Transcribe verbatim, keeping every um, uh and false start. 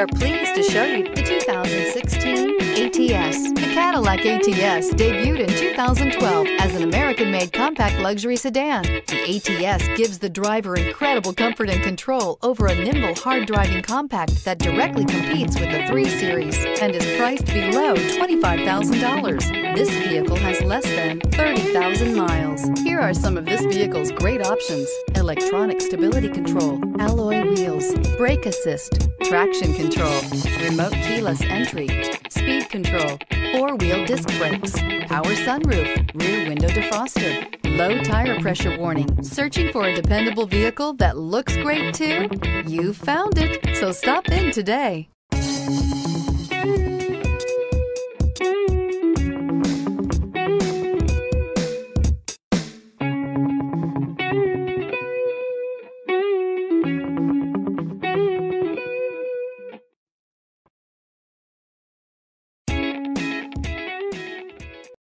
are pleased to show you the two thousand sixteen A T S. The Cadillac A T S debuted in two thousand twelve as an American-made compact luxury sedan. The A T S gives the driver incredible comfort and control over a nimble, hard-driving compact that directly competes with the three series and is priced below twenty-five thousand dollars. This vehicle has less than thirty thousand miles. Here are some of this vehicle's great options: electronic stability control, alloy wheels, brake assist, traction control, remote keyless entry, speed control, four-wheel disc brakes, power sunroof, rear window defroster, low tire pressure warning. Searching for a dependable vehicle that looks great too? You found it, so stop in today.